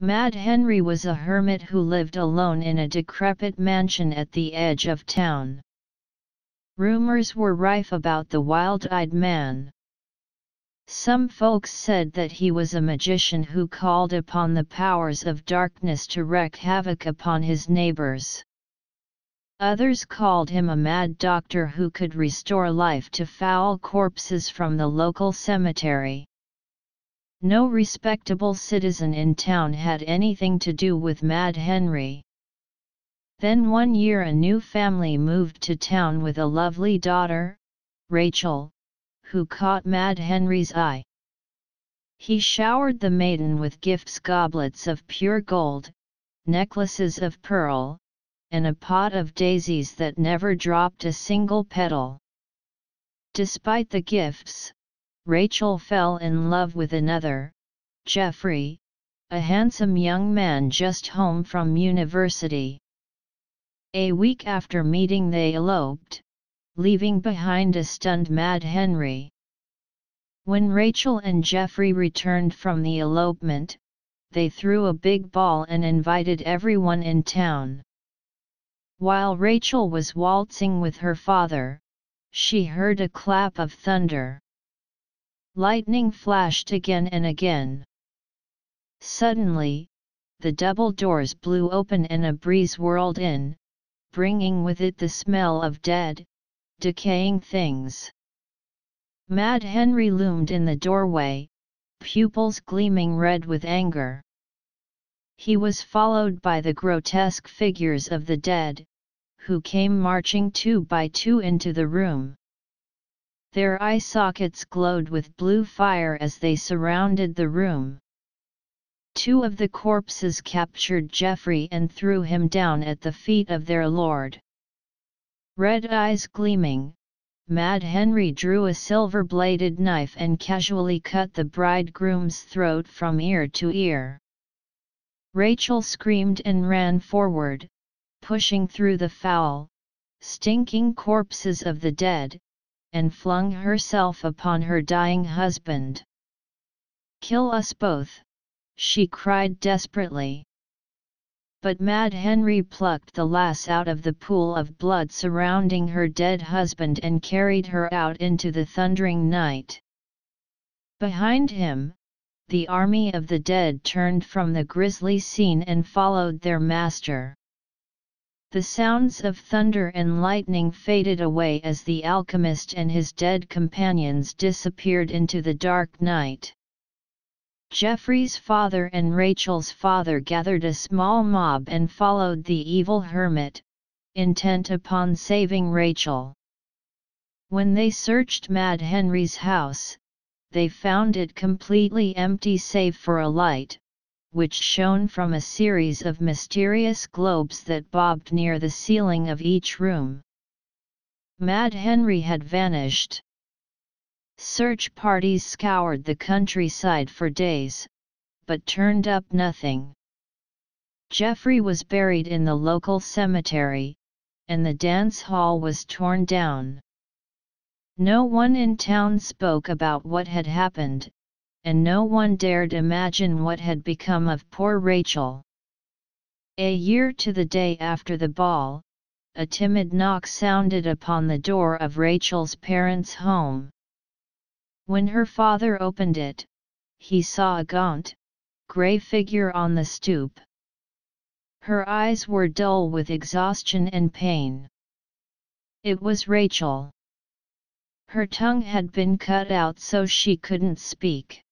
Mad Henry was a hermit who lived alone in a decrepit mansion at the edge of town. Rumors were rife about the wild-eyed man. Some folks said that he was a magician who called upon the powers of darkness to wreak havoc upon his neighbors. Others called him a mad doctor who could restore life to foul corpses from the local cemetery. No respectable citizen in town had anything to do with Mad Henry. Then one year a new family moved to town with a lovely daughter, Rachel, who caught Mad Henry's eye. He showered the maiden with gifts: goblets of pure gold, necklaces of pearl, and a pot of daisies that never dropped a single petal. Despite the gifts, Rachel fell in love with another, Jeffrey, a handsome young man just home from university. A week after meeting they eloped, leaving behind a stunned Mad Henry. When Rachel and Jeffrey returned from the elopement, they threw a big ball and invited everyone in town. While Rachel was waltzing with her father, she heard a clap of thunder. Lightning flashed again and again. Suddenly, the double doors blew open and a breeze whirled in, bringing with it the smell of dead, decaying things. Mad Henry loomed in the doorway, pupils gleaming red with anger. He was followed by the grotesque figures of the dead, who came marching two by two into the room. Their eye sockets glowed with blue fire as they surrounded the room. Two of the corpses captured Jeffrey and threw him down at the feet of their lord. Red eyes gleaming, Mad Henry drew a silver-bladed knife and casually cut the bridegroom's throat from ear to ear. Rachel screamed and ran forward, pushing through the foul, stinking corpses of the dead, and flung herself upon her dying husband. "Kill us both," she cried desperately. But Mad Henry plucked the lass out of the pool of blood surrounding her dead husband and carried her out into the thundering night. Behind him, the army of the dead turned from the grisly scene and followed their master. The sounds of thunder and lightning faded away as the alchemist and his dead companions disappeared into the dark night. Jeffrey's father and Rachel's father gathered a small mob and followed the evil hermit, intent upon saving Rachel. When they searched Mad Henry's house, they found it completely empty save for a light, which shone from a series of mysterious globes that bobbed near the ceiling of each room. Mad Henry had vanished. Search parties scoured the countryside for days, but turned up nothing. Jeffrey was buried in the local cemetery, and the dance hall was torn down. No one in town spoke about what had happened, and no one dared imagine what had become of poor Rachel. A year to the day after the ball, a timid knock sounded upon the door of Rachel's parents' home. When her father opened it, he saw a gaunt, grey figure on the stoop. Her eyes were dull with exhaustion and pain. It was Rachel. Her tongue had been cut out so she couldn't speak.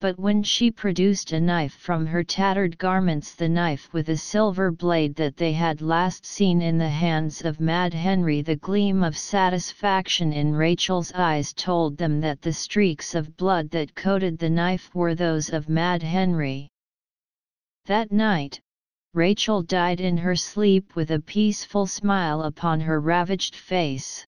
But when she produced a knife from her tattered garments, the knife with a silver blade that they had last seen in the hands of Mad Henry, the gleam of satisfaction in Rachel's eyes told them that the streaks of blood that coated the knife were those of Mad Henry. That night, Rachel died in her sleep with a peaceful smile upon her ravaged face.